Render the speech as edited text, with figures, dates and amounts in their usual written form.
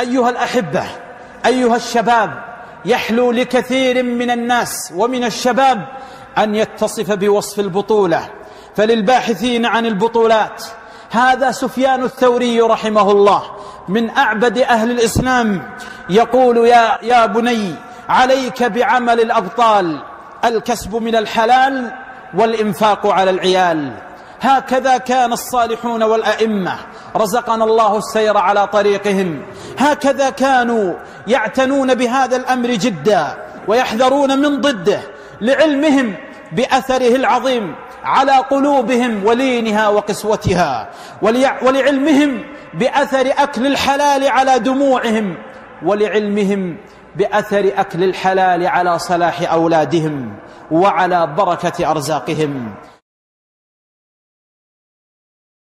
أيها الأحبة، أيها الشباب، يحلو لكثير من الناس ومن الشباب أن يتصف بوصف البطولة، فللباحثين عن البطولات هذا سفيان الثوري رحمه الله من أعبد أهل الإسلام يقول: يا بني، عليك بعمل الأبطال، الكسب من الحلال والإنفاق على العيال. هكذا كان الصالحون والأئمة، رزقنا الله السير على طريقهم. هكذا كانوا يعتنون بهذا الأمر جدا ويحذرون من ضده، لعلمهم بأثره العظيم على قلوبهم ولينها وقسوتها، ولعلمهم بأثر أكل الحلال على دموعهم، ولعلمهم بأثر أكل الحلال على صلاح أولادهم وعلى بركة أرزاقهم.